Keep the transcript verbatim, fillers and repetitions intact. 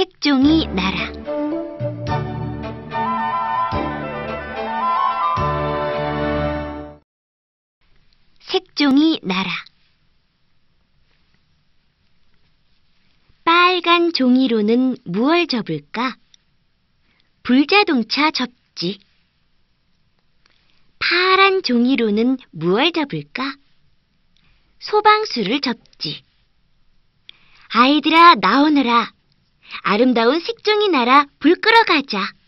색종이 나라. 색종이 나라. 빨간 종이로는 무얼 접을까? 불자동차 접지. 파란 종이로는 무얼 접을까? 소방수를 접지. 아이들아, 나오너라. 아름다운 색종이 나라 불 끌어 가자.